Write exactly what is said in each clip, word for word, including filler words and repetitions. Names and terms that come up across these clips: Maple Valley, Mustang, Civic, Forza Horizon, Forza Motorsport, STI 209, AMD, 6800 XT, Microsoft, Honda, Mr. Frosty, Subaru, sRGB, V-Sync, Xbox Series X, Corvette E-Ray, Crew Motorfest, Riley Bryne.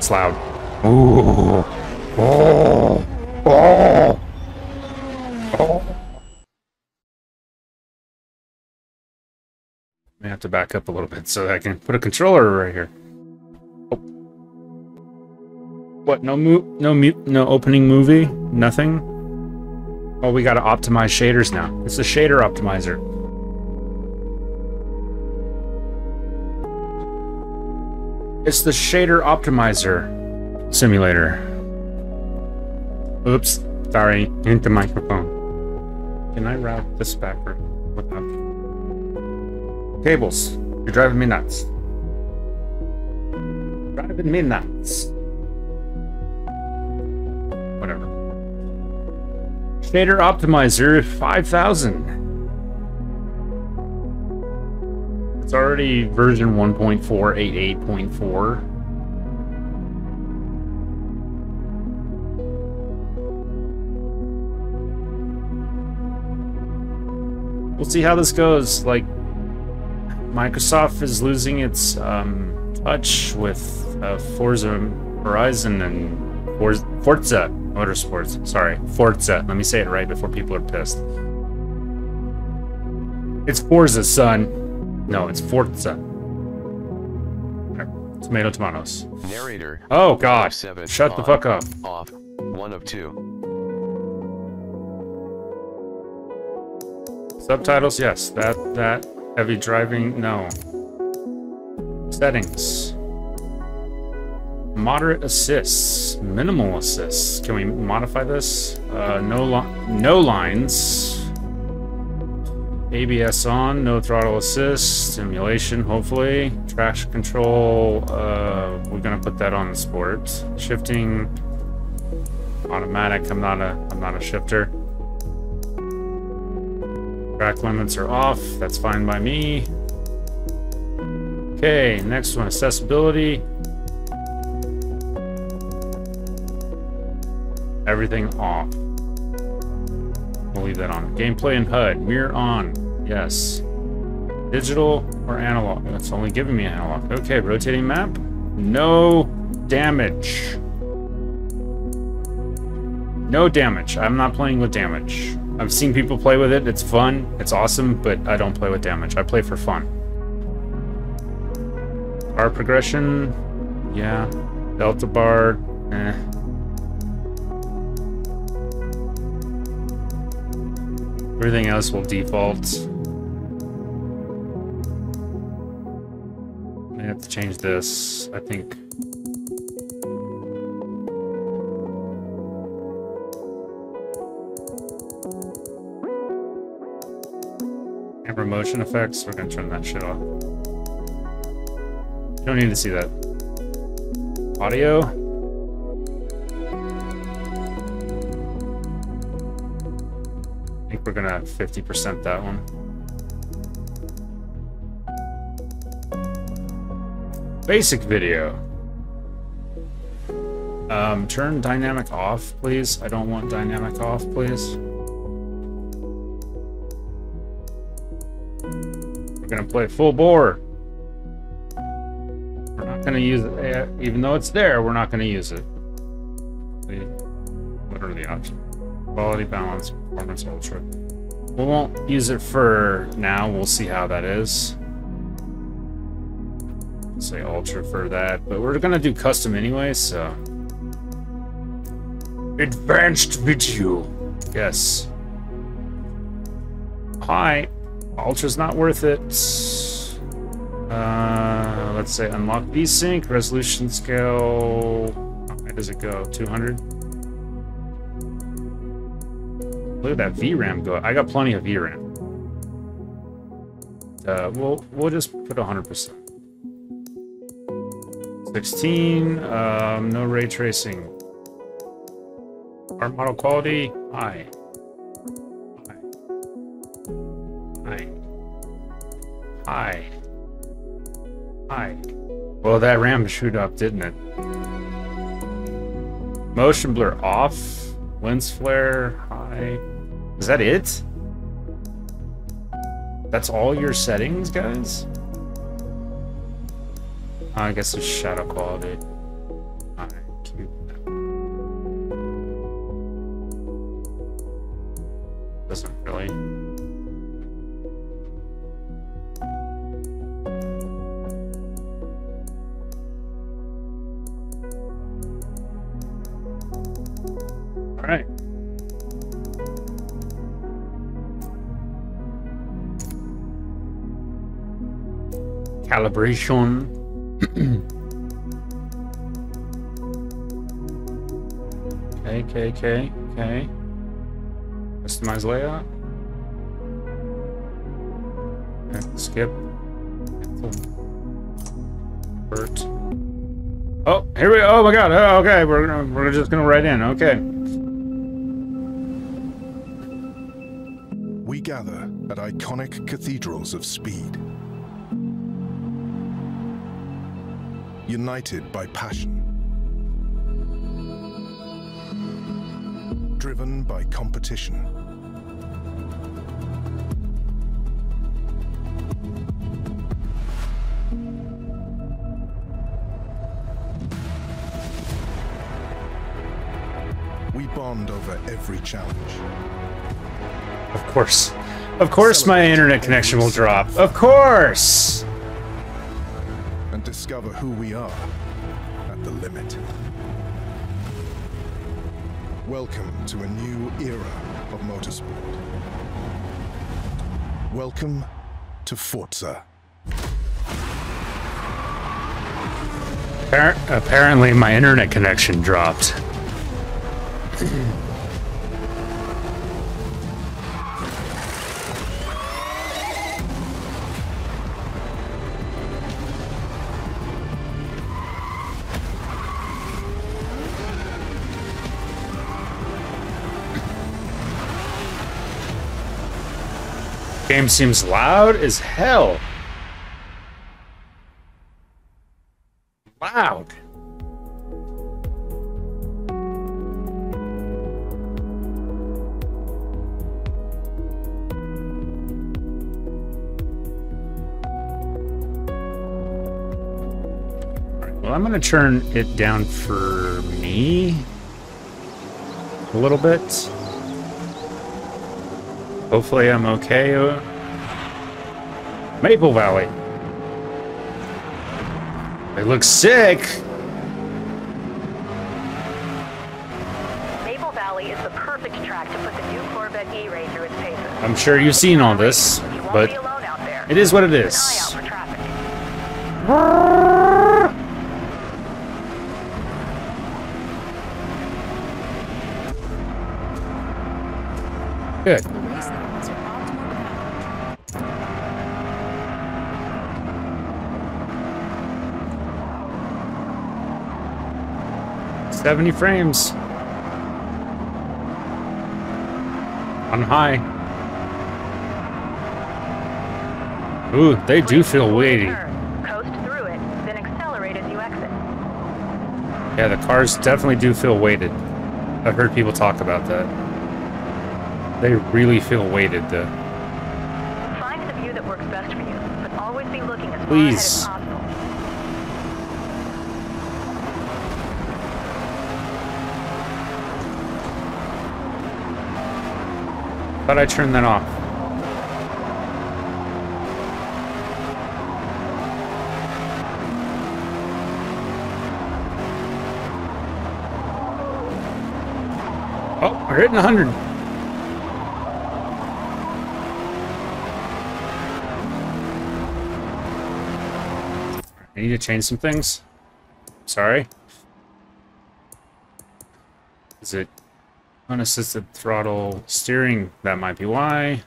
That's loud. Ooh. Oh. Oh. Oh. I have to back up a little bit so that I can put a controller right here. Oh. What? No move? No mute? No opening movie? Nothing? Oh, we gotta optimize shaders now. It's a shader optimizer. It's the shader optimizer simulator. Oops, sorry, into the microphone. Can I route this backward without cables? You're driving me nuts. Driving me nuts. Whatever. Shader optimizer five thousand. It's already version one point four eight eight point four. We'll see how this goes. Like, Microsoft is losing its um, touch with uh, Forza Horizon and Forza, Forza Motorsports. Sorry, Forza. Let me say it right before people are pissed. It's Forza, son. No, it's Forza. Tomato, tomatoes. Narrator. Oh, God. Seven, Shut on, the fuck up. Off. One of two. Subtitles, yes. That, that. Heavy driving, no. Settings. Moderate assists. Minimal assists. Can we modify this? Uh, no, li no lines. A B S on. No throttle assist. Simulation, hopefully. Traction control. Uh, we're gonna put that on the sport. Shifting. Automatic. I'm not a. I'm not a shifter. Track limits are off. That's fine by me. Okay, next one, accessibility. Everything off. We'll leave that on. Gameplay and H U D. Mirror on. Yes. Digital or analog? That's only giving me analog. Okay, rotating map. No damage. No damage. I'm not playing with damage. I've seen people play with it. It's fun. It's awesome, but I don't play with damage. I play for fun. Bar progression, yeah. Delta bar, eh. Everything else will default. I have to change this, I think. Motion effects, we're gonna turn that shit off. Don't need to see that. Audio. I think we're gonna fifty percent that one. Basic video. Um, turn dynamic off, please. I don't want dynamic off, please. Gonna play full bore. We're not gonna use it, even though it's there. We're not gonna use it. What are the options? Quality, balance, performance, ultra. We won't use it for now. We'll see how that is. I'll say ultra for that, but we're gonna do custom anyway. So advanced video. Yes. Hi. Ultra's not worth it. Uh, let's say unlock VSync, resolution scale. How high does it go? two hundred? Look at that V RAM go. I got plenty of V RAM. Uh, we'll, we'll just put one hundred percent. sixteen, um, no ray tracing. Our model quality, high. Hi. Hi. Well, that RAM shoot up, didn't it? Motion blur off. Lens flare. Hi. Is that it? That's all your settings, guys? I guess it's shadow quality. calibration. okay, okay, okay, okay. Customize layout. Okay, skip. Bert. Oh, here we. Oh my God. Oh, okay, we're we're just gonna write in. Okay. We gather at iconic cathedrals of speed, united by passion, driven by competition, we bond over every challenge. Of course. Of course my internet connection will drop. Of course! And discover who we are at the limit. Welcome to a new era of motorsport. Welcome to Forza. Appar- apparently my internet connection dropped. Game seems loud as hell. Loud. Alright, well, I'm gonna turn it down for me a little bit. Hopefully I'm okay. Maple Valley. They look sick. Maple Valley is the perfect track to put the new Corvette E-Ray through its paces. I'm sure you've seen all this, but it is what it is. Good. seventy frames on high. Ooh, they do feel weighty. Coast through it, then accelerate as you exit. Yeah, the cars definitely do feel weighted. I've heard people talk about that. They really feel weighted, though. Find the view that works best for you, but always be looking as far ahead as possible. But I turned that off. Oh, we're hitting one hundred. I need to change some things. Sorry. Is it unassisted throttle steering? That might be why.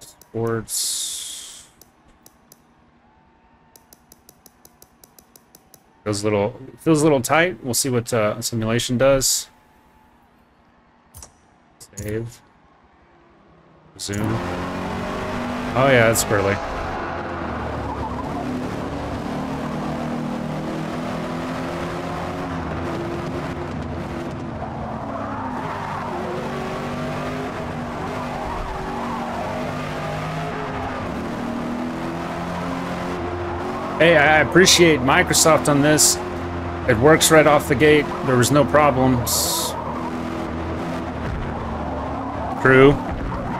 Sports. Feels a little, feels a little tight. We'll see what uh, simulation does. Save. Zoom. Oh yeah, that's squirrely. Hey, I appreciate Microsoft on this. It works right off the gate. There was no problems. Crew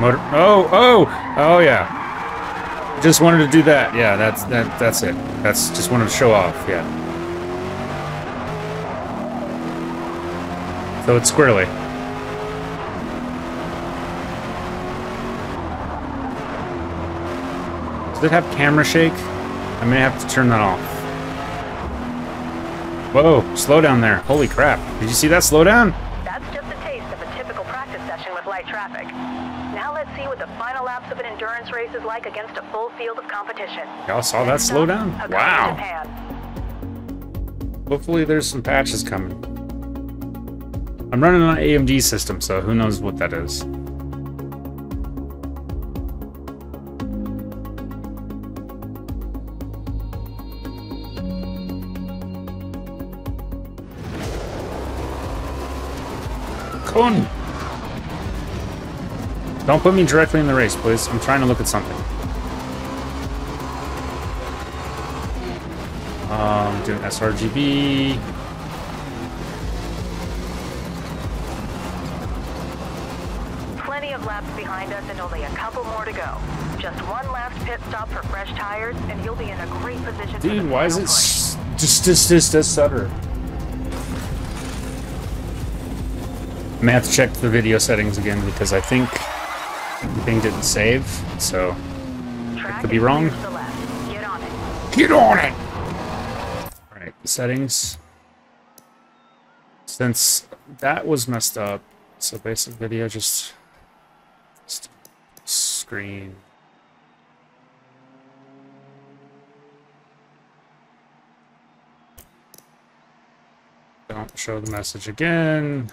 Motor. Oh, oh, oh yeah. Just wanted to do that. Yeah, that's that. That's it. That's just wanted to show off. Yeah. So it's squirrely. Does it have camera shake? I may have to turn that off. Whoa, slow down there. Holy crap. Did you see that slowdown? That's just a taste of a typical practice session with light traffic. Now let's see what the final laps of an endurance race is like against a full field of competition. Y'all saw that slowdown? Wow. Hopefully there's some patches coming. I'm running on an A M D system, so who knows what that is. Con! Don't put me directly in the race, please. I'm trying to look at something. Um, I'm doing sRGB. Behind us and only a couple more to go. Just one last pit stop for fresh tires and you'll be in a great position. Dude, why is it just just just a stutter? I'm gonna have to check the video settings again because I think the thing didn't save, so I could be wrong. Get on it. Get on it! Alright, settings. Since that was messed up, so basic video just screen. Don't show the message again.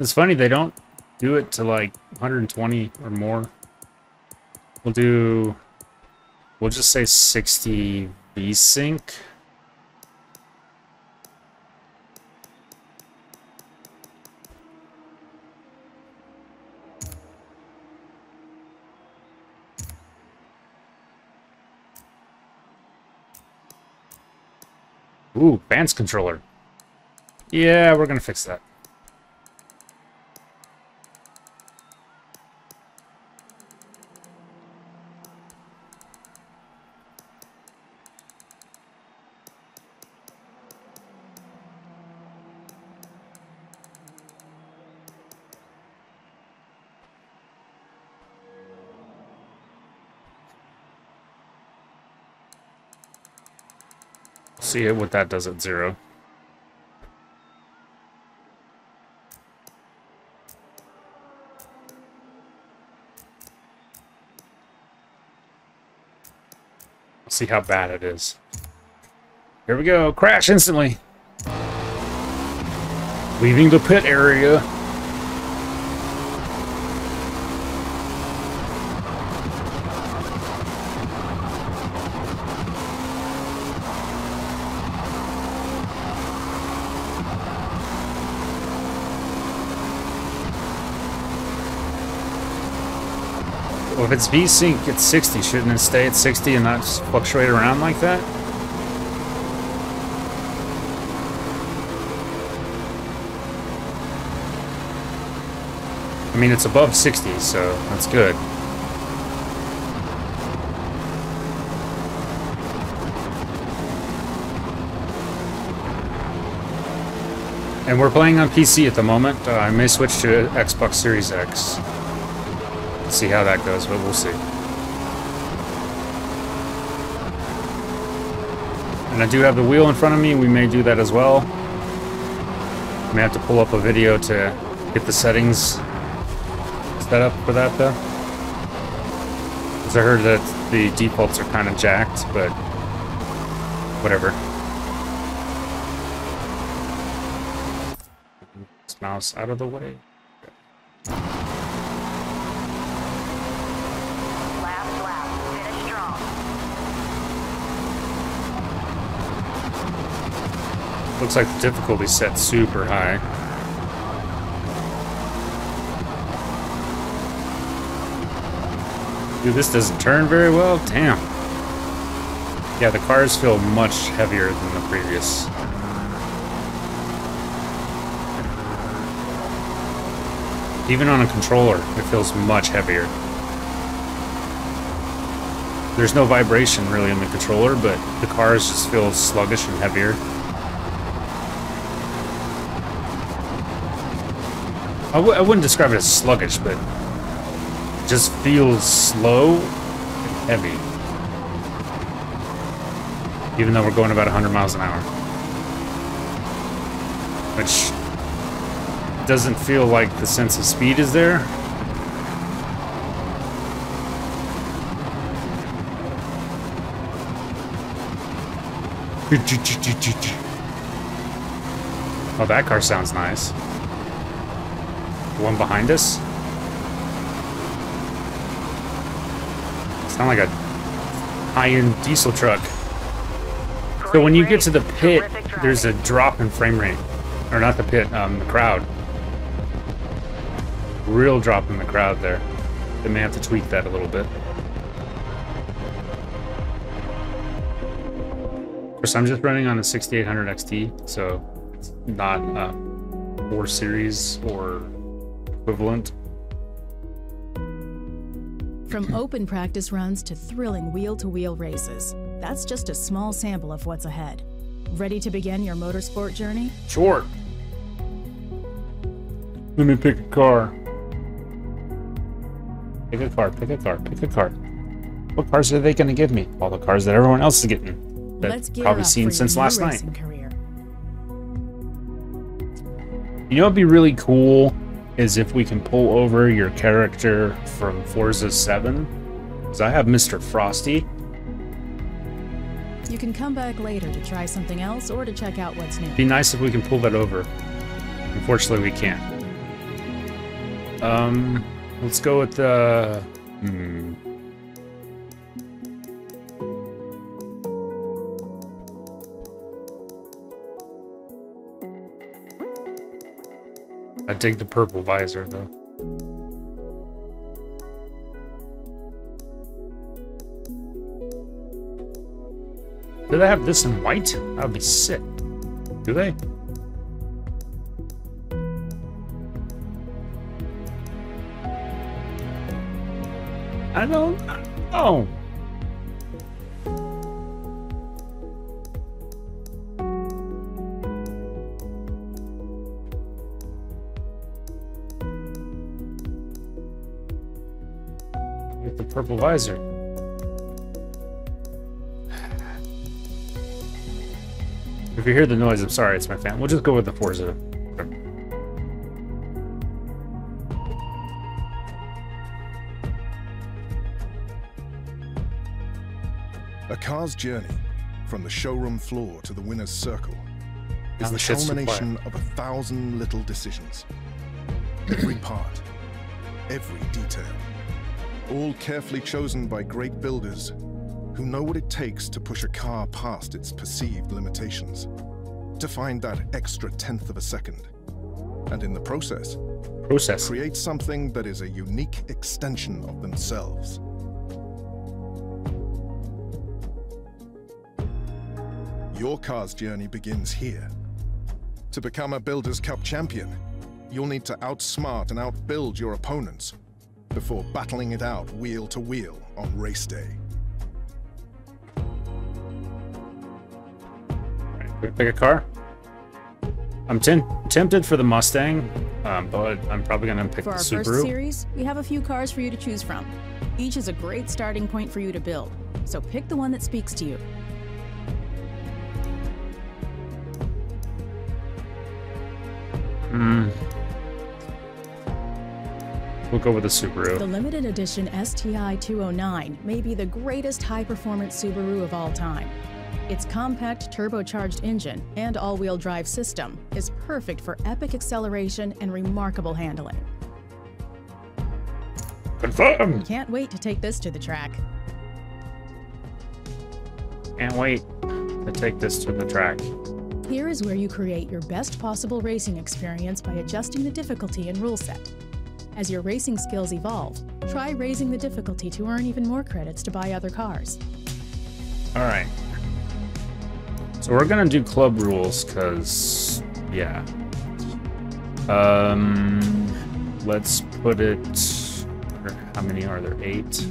It's funny, they don't do it to like one hundred twenty or more. We'll do, we'll just say sixty V-Sync. Ooh, Vance controller. Yeah, we're gonna fix that. See what that does at zero. See how bad it is. Here we go. Crash instantly. Leaving the pit area. Well, if it's V-Sync at sixty, shouldn't it stay at sixty and not just fluctuate around like that? I mean, it's above sixty, so that's good. And we're playing on P C at the moment. Uh, I may switch to Xbox Series X. See how that goes, but we'll see. And I do have the wheel in front of me. We may do that as well. May have to pull up a video to get the settings set up for that, though. Because I heard that the defaults are kind of jacked, but whatever. This mouse out of the way. Looks like the difficulty set super high. Dude, this doesn't turn very well. Damn. Yeah, the cars feel much heavier than the previous. Even on a controller, it feels much heavier. There's no vibration really in the controller, but the cars just feel sluggish and heavier. I, w I wouldn't describe it as sluggish, but just feels slow and heavy. Even though we're going about a hundred miles an hour. Which doesn't feel like the sense of speed is there. Oh, that car sounds nice. The one behind us? Sound like a high-end diesel truck. So when you get to the pit, there's a drop in frame rate. Or not the pit, um, the crowd. Real drop in the crowd there. They may have to tweak that a little bit. Of course, I'm just running on a sixty-eight hundred X T, so it's not uh, four series or equivalent. From open practice runs to thrilling wheel-to-wheel races, that's just a small sample of what's ahead. Ready to begin your motorsport journey? Sure. Let me pick a car. Pick a car, pick a car, pick a car. What cars are they going to give me? All the cars that everyone else is getting. That Let's get probably seen since last night. Career. You know what would be really cool? Is if we can pull over your character from Forza seven. Because I have Mister Frosty. You can come back later to try something else or to check out what's new. Be nice if we can pull that over. Unfortunately, we can't. Um, let's go with the... Hmm. I dig the purple visor, though. Do they have this in white? That would be sick. Do they? I don't... Oh! Purple visor. If you hear the noise, I'm sorry, it's my fan. We'll just go with the Forza. A car's journey from the showroom floor to the winner's circle is the culmination of a thousand little decisions. Every part, every detail. All carefully chosen by great builders who know what it takes to push a car past its perceived limitations, to find that extra tenth of a second, and in the process, process. create something that is a unique extension of themselves. Your car's journey begins here. To become a Builders' Cup champion, you'll need to outsmart and outbuild your opponents before battling it out wheel to wheel on race day. Right, can we pick a car? I'm tempted for the Mustang, um, but I'm probably going to pick the Subaru. For our first series, we have a few cars for you to choose from. Each is a great starting point for you to build, so pick the one that speaks to you. Hmm. We'll go with a Subaru. The limited edition S T I two oh nine may be the greatest high-performance Subaru of all time. Its compact turbocharged engine and all-wheel drive system is perfect for epic acceleration and remarkable handling. Confirmed! Can't wait to take this to the track. Can't wait to take this to the track. Here is where you create your best possible racing experience by adjusting the difficulty and rule set. As your racing skills evolve, try raising the difficulty to earn even more credits to buy other cars. All right. So we're gonna do club rules, cause yeah. Um, let's put it. How many are there? Eight.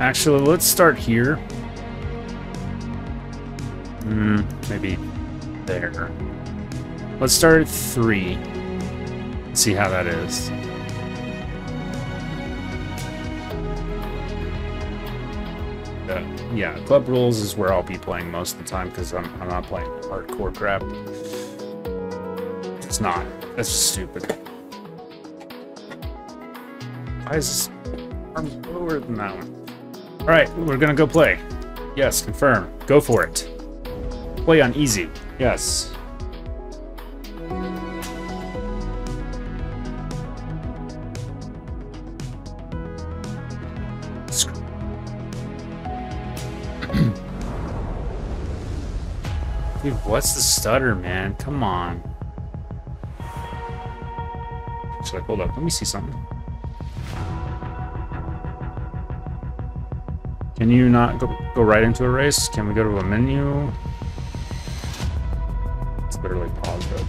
Actually, let's start here. Mm, maybe there. Let's start at three. Let's see how that is. Uh, yeah, Club Rules is where I'll be playing most of the time because I'm, I'm not playing hardcore crap. It's not. That's just stupid. Why is this arm lower than that one? All right, we're gonna go play. Yes, confirm. Go for it. Play on easy. Yes. Dude, what's the stutter, man? Come on. It's like, hold up, let me see something. Can you not go, go right into a race? Can we go to a menu? It's literally paused up.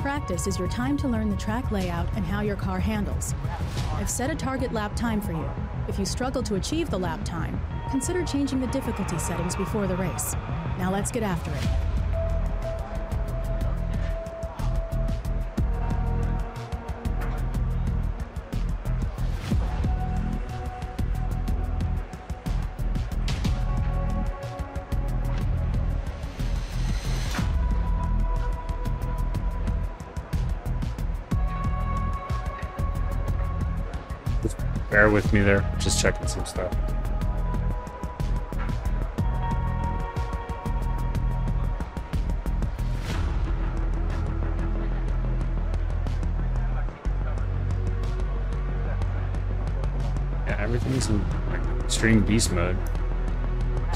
Practice is your time to learn the track layout and how your car handles. I've set a target lap time for you. If you struggle to achieve the lap time, consider changing the difficulty settings before the race. Now let's get after it. Just bear with me there, just checking some stuff. Everything's in like, extreme beast mode.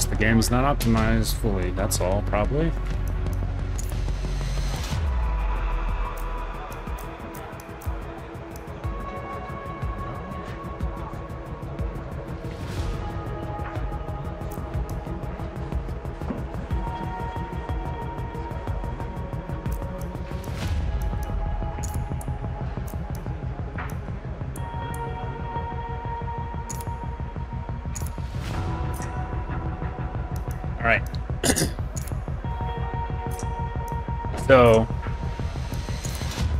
The game is not optimized fully, that's all, probably. So,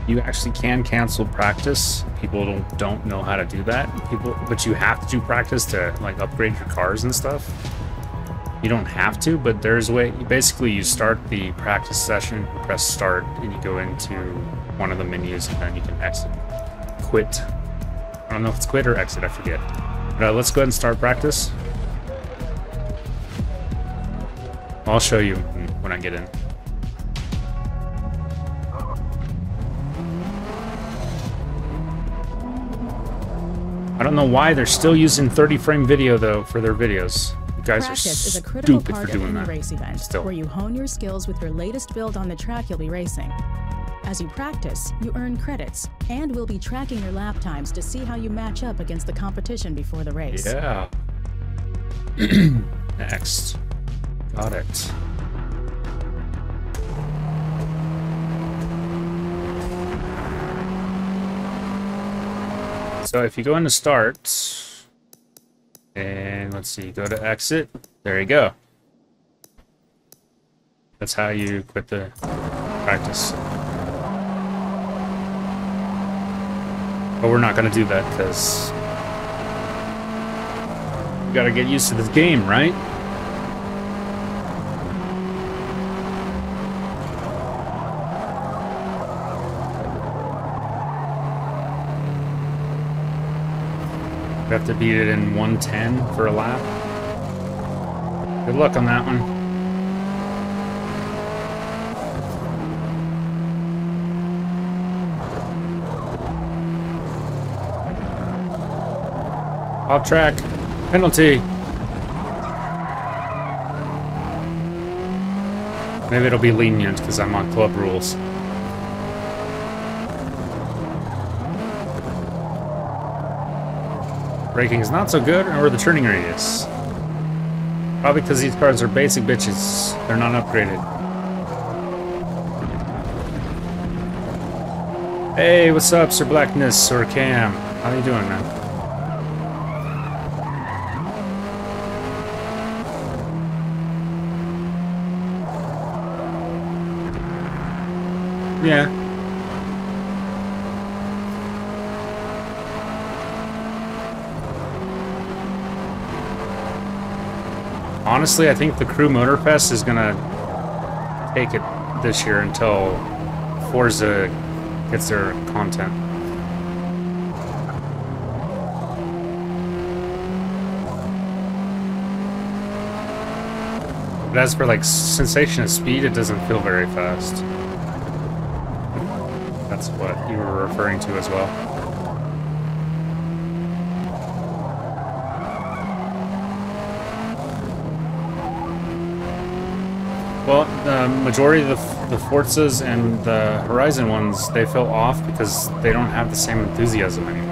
you actually can cancel practice. People don't, don't know how to do that. People, but you have to do practice to like upgrade your cars and stuff. You don't have to, but there's a way. You basically, you start the practice session, press start, and you go into one of the menus, and then you can exit, quit. I don't know if it's quit or exit, I forget. But uh, let's go ahead and start practice. I'll show you when I get in. I don't know why they're still using thirty frame video though for their videos. You guys Practice are is a critical stupid part for doing of that. Race event, still. Where you hone your skills with your latest build on the track you'll be racing. As you practice, you earn credits, and we'll be tracking your lap times to see how you match up against the competition before the race. Yeah. Next. Got it. So if you go into start, and let's see, go to exit, there you go. That's how you quit the practice. But we're not going to do that because you got to get used to this game, right? We have to beat it in one ten for a lap. Good luck on that one. Off track. Penalty. Maybe it'll be lenient because I'm on club rules. Braking is not so good, or the turning radius. Probably because these cars are basic bitches. They're not upgraded. Hey, what's up, Sir Blackness or Cam? How you doing, man? Yeah. Honestly, I think the Crew Motorfest is gonna take it this year until Forza gets their content. But as for like sensation of speed, it doesn't feel very fast. That's what you were referring to as well. Well, the majority of the, the Forzas and the Horizon ones, they fell off because they don't have the same enthusiasm anymore.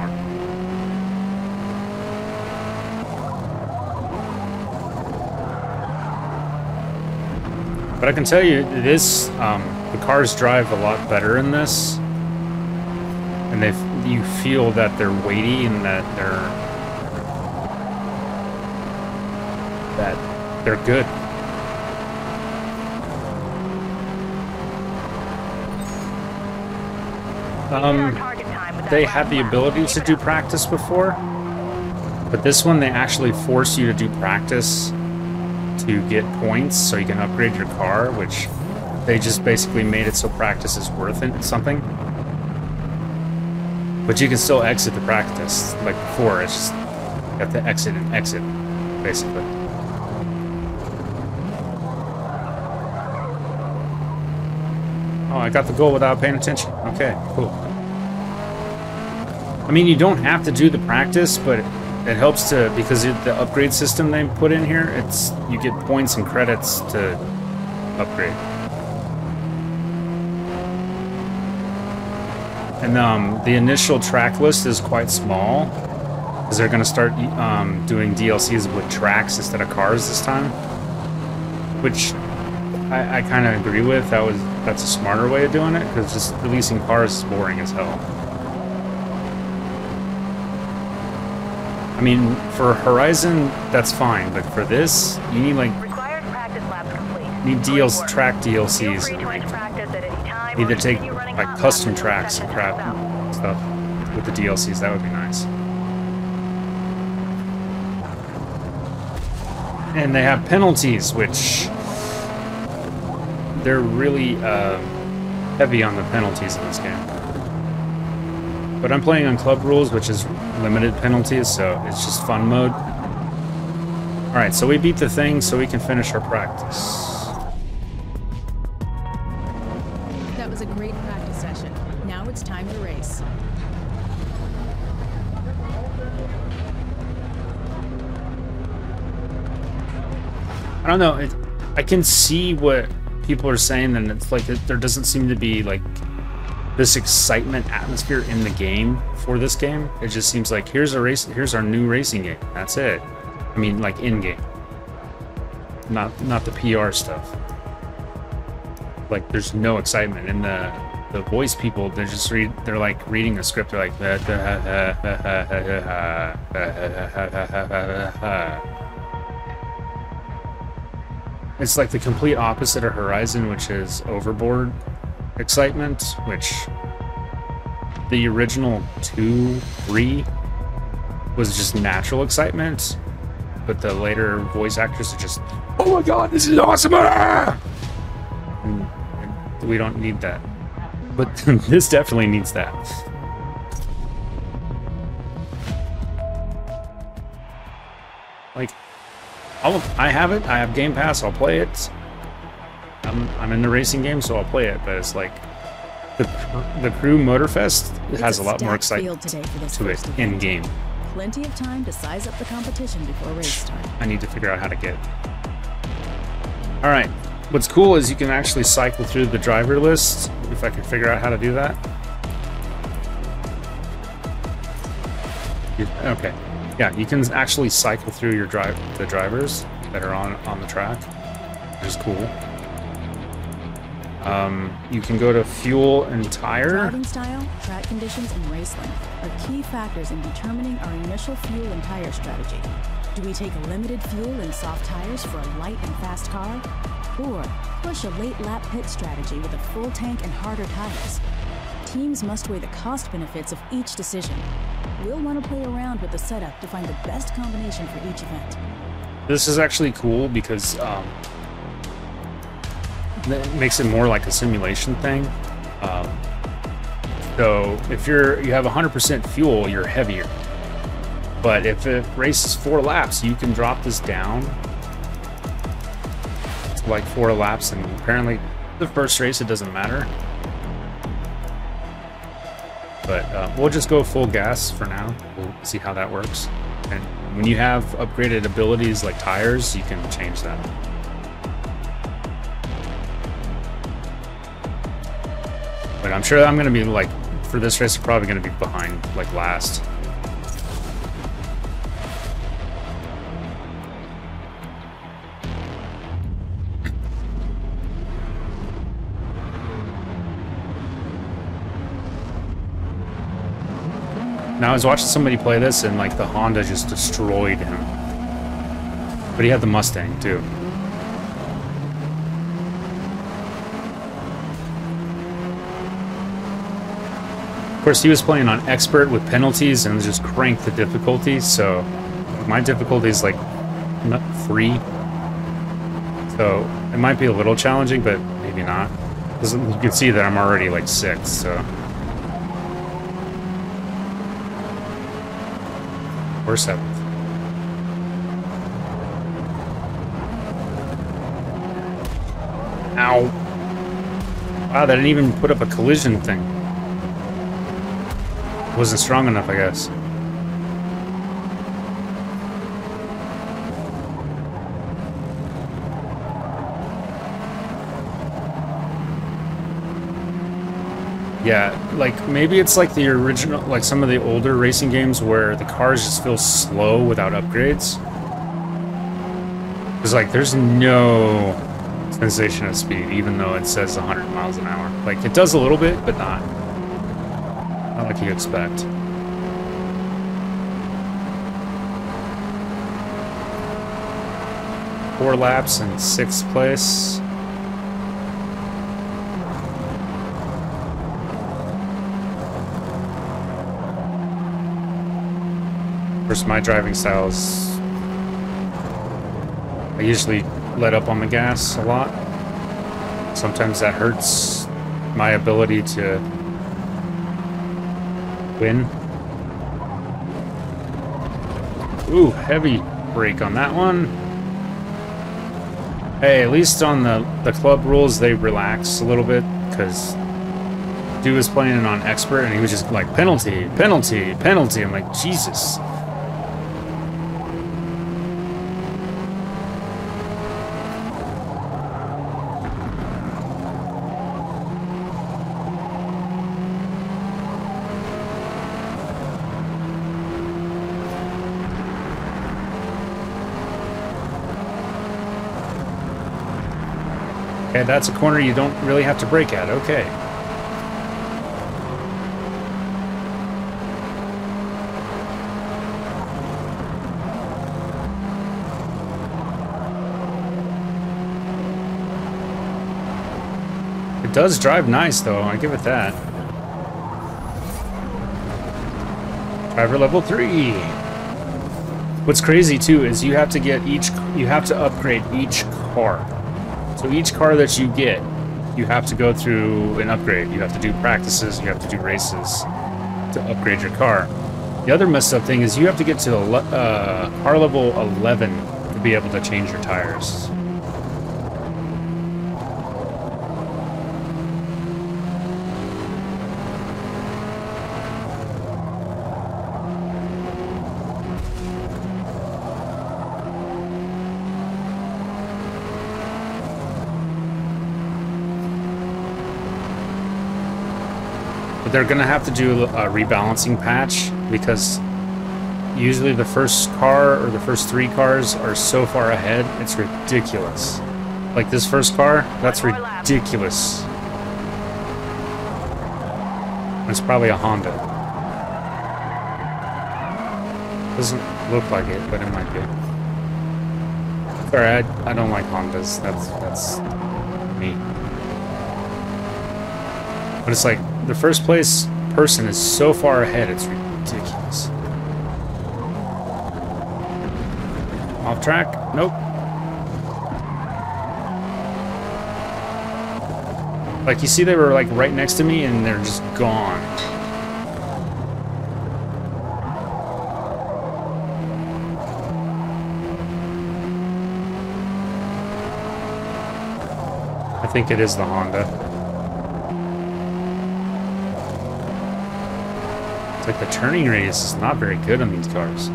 But I can tell you, it is, um, the cars drive a lot better in this. And they, you feel that they're weighty and that they're, that they're good. Um, they had the ability to do practice before, but this one they actually force you to do practice to get points so you can upgrade your car, which they just basically made it so practice is worth it, something. But you can still exit the practice like before, it's just you have to exit and exit, basically. Oh, I got the goal without paying attention. Okay, cool. I mean, you don't have to do the practice, but it helps to, because it, the upgrade system they put in here, it's you get points and credits to upgrade. And um, the initial track list is quite small, because they're going to start um, doing D L Cs with tracks instead of cars this time, which I, I kind of agree with. That was that's a smarter way of doing it, because just releasing cars is boring as hell. I mean, for Horizon, that's fine, but for this, you need like required practice labs complete. Need D L C track D L Cs. And either take like custom tracks and crap and stuff with the D L Cs. That would be nice. And they have penalties, which. They're really uh, heavy on the penalties in this game. But I'm playing on club rules, which is limited penalties, so it's just fun mode. Alright, so we beat the thing so we can finish our practice. That was a great practice session. Now it's time to race. I don't know. It, I can see what people are saying, and it's like there doesn't seem to be like this excitement atmosphere in the game for this game. It just seems like here's a race, here's our new racing game. That's it. I mean, like in game, not not the P R stuff. Like there's no excitement, and the the voice people they're just read they're like reading a script. They're like it's like the complete opposite of Horizon, which is overboard excitement, which the original two, three was just natural excitement, but the later voice actors are just, oh my god, this is awesome! Ah! And we don't need that. But this definitely needs that. Like, I'll, I have it, I have Game Pass, I'll play it. I'm, I'm in the racing game, so I'll play it, but it's like the, the Crew Motorfest has a, a lot more excitement today for this to it in-game. Plenty of time to size up the competition before race time. I need to figure out how to get it. Alright, what's cool is you can actually cycle through the driver list, if I can figure out how to do that. Okay. Yeah, you can actually cycle through your drive the drivers that are on on the track, which is cool. Um, you can go to fuel and tire. Driving style, track conditions, and race length are key factors in determining our initial fuel and tire strategy. Do we take limited fuel and soft tires for a light and fast car? or push a late lap pit strategy with a full tank and harder tires. Teams must weigh the cost benefits of each decision. We'll want to play around with the setup to find the best combination for each event. This is actually cool because um, it makes it more like a simulation thing. Um, so if you're you have one hundred percent fuel, you're heavier. But if it races four laps, you can drop this down to like four laps, and apparently the first race it doesn't matter. But uh, we'll just go full gas for now. We'll see how that works. And when you have upgraded abilities like tires, you can change that. But I'm sure I'm going to be like, for this race, I'm probably going to be behind like last. Now I was watching somebody play this and like the Honda just destroyed him. But he had the Mustang too. Of course he was playing on expert with penalties and just cranked the difficulty, so my difficulty is like not three. So it might be a little challenging, but maybe not. Because you can see that I'm already like six, so. Or seventh. Ow. Wow, that didn't even put up a collision thing. Wasn't strong enough, I guess. Yeah, like maybe it's like the original, like some of the older racing games where the cars just feel slow without upgrades. It's like there's no sensation of speed, even though it says one hundred miles an hour. Like it does a little bit, but not, not like you expect. Four laps in sixth place. Of course, my driving style is, I usually let up on the gas a lot. Sometimes that hurts my ability to win. Ooh, heavy brake on that one. Hey, at least on the, the club rules, they relax a little bit, because dude was playing on expert and he was just like, penalty, penalty, penalty. I'm like, Jesus. Okay, that's a corner you don't really have to brake at, okay. It does drive nice though, I give it that. Driver level three. What's crazy too is you have to get each, you have to upgrade each car. So each car that you get, you have to go through an upgrade. You have to do practices, you have to do races to upgrade your car. The other messed up thing is you have to get to uh, car level eleven to be able to change your tires. But they're gonna have to do a rebalancing patch because usually the first car or the first three cars are so far ahead, it's ridiculous. Like this first car, that's ridiculous. It's probably a Honda. Doesn't look like it, but it might be. Sorry, I, I don't like Hondas. That's that's me. But it's like the first place person is so far ahead, it's ridiculous. Off track? Nope. Like, you see they were, like, right next to me, and they're just gone. I think it is the Honda. It's like the turning radius is not very good on these cars.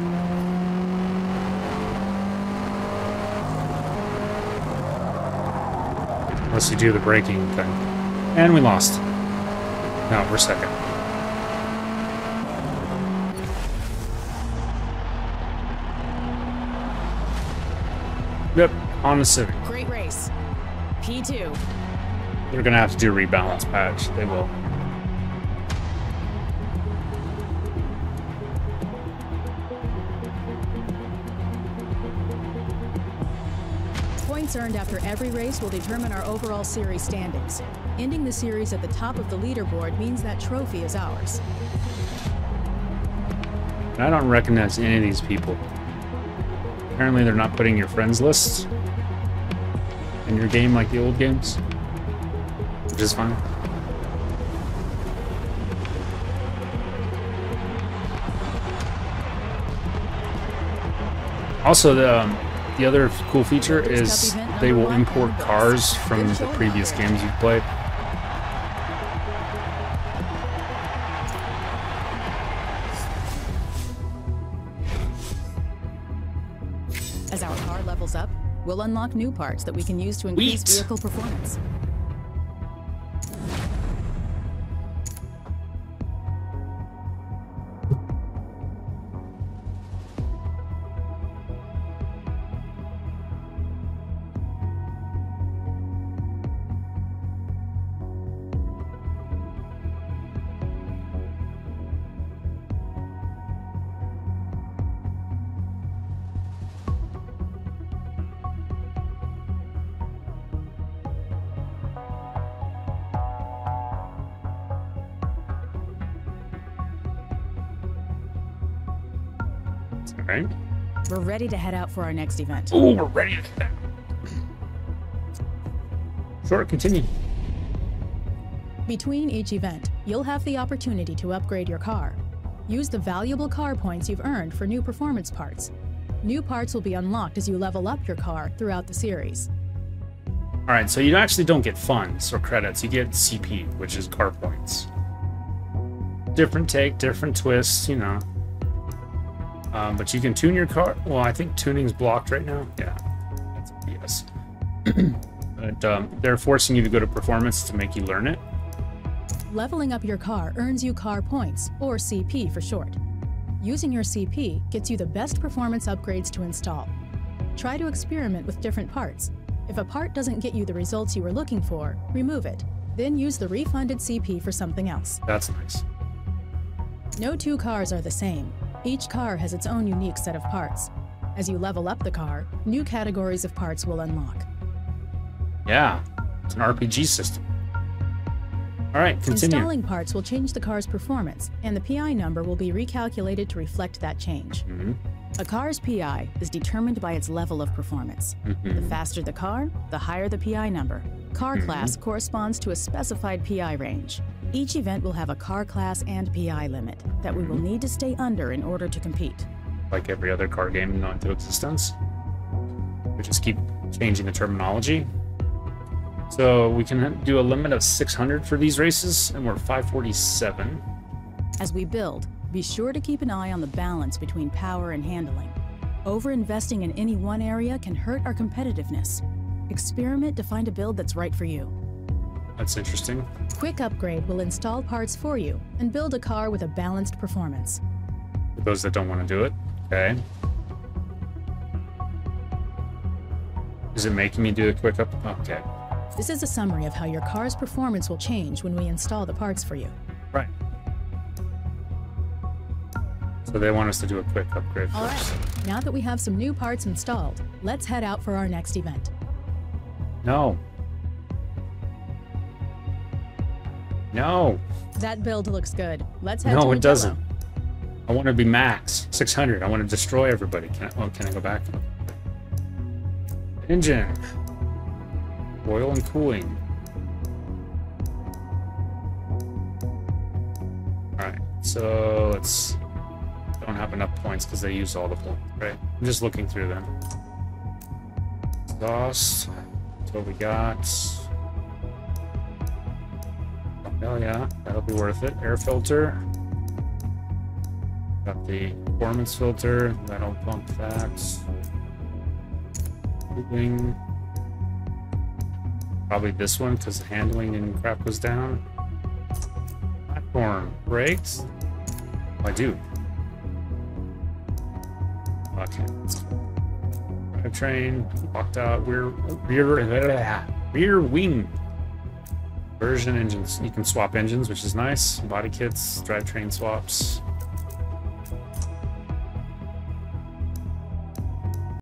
Unless you do the braking thing. And we lost. No, we're second. Yep, on the Civic. Great race. P two. They're gonna have to do a rebalance patch. They will. Points earned after every race will determine our overall series standings. Ending the series at the top of the leaderboard means that trophy is ours. I don't recognize any of these people. Apparently they're not putting your friends lists in your game like the old games, which is fine. Also, the, um, the other cool feature is they will import cars from the previous games you've played. As our car levels up, we'll unlock new parts that we can use to increase Wheat. vehicle performance. Right. We're ready to head out for our next event. Oh, we're ready to head out. Sure, continue. Between each event, you'll have the opportunity to upgrade your car. Use the valuable car points you've earned for new performance parts. New parts will be unlocked as you level up your car throughout the series. All right, so you actually don't get funds or credits. You get C P, which is car points. Different take, different twists, you know. Um, but you can tune your car. Well, I think tuning's blocked right now. Yeah, that's yes. But um, they're forcing you to go to performance to make you learn it. Leveling up your car earns you car points, or C P for short. Using your C P gets you the best performance upgrades to install. Try to experiment with different parts. If a part doesn't get you the results you were looking for, remove it. Then use the refunded C P for something else. That's nice. No two cars are the same. Each car has its own unique set of parts. As you level up the car, new categories of parts will unlock. Yeah, it's an R P G system. All right, continue. Installing parts will change the car's performance, and the P I number will be recalculated to reflect that change. Mm-hmm. A car's P I is determined by its level of performance. Mm-hmm. The faster the car, the higher the P I number. Car mm-hmm. class corresponds to a specified P I range. Each event will have a car class and P I limit that we will need to stay under in order to compete. Like every other car game known to existence. We just keep changing the terminology. So we can do a limit of six hundred for these races, and we're five forty-seven. As we build, be sure to keep an eye on the balance between power and handling. Over-investing in any one area can hurt our competitiveness. Experiment to find a build that's right for you. That's interesting. Quick Upgrade will install parts for you and build a car with a balanced performance. For those that don't want to do it, okay. Is it making me do a quick up? Okay. This is a summary of how your car's performance will change when we install the parts for you. Right. So they want us to do a quick upgrade All first. Right. Now that we have some new parts installed, let's head out for our next event. No. No. That build looks good. Let's head no, to No, it doesn't. I want to be max six hundred. I want to destroy everybody. Can I, oh, can I go back? Engine. Oil and cooling. Alright, so let's... don't have enough points because they used all the points, right? I'm just looking through them. Exhaust. That's what we got. Oh yeah, that'll be worth it. Air filter. Got the performance filter. That'll bump that. Handling. Probably this one because the handling and crap was down. Platform. Brakes. Oh, I do. Okay. Drivetrain. Locked out. Rear. Rear. Rear wing. Version engines. You can swap engines, which is nice. Body kits, drivetrain swaps.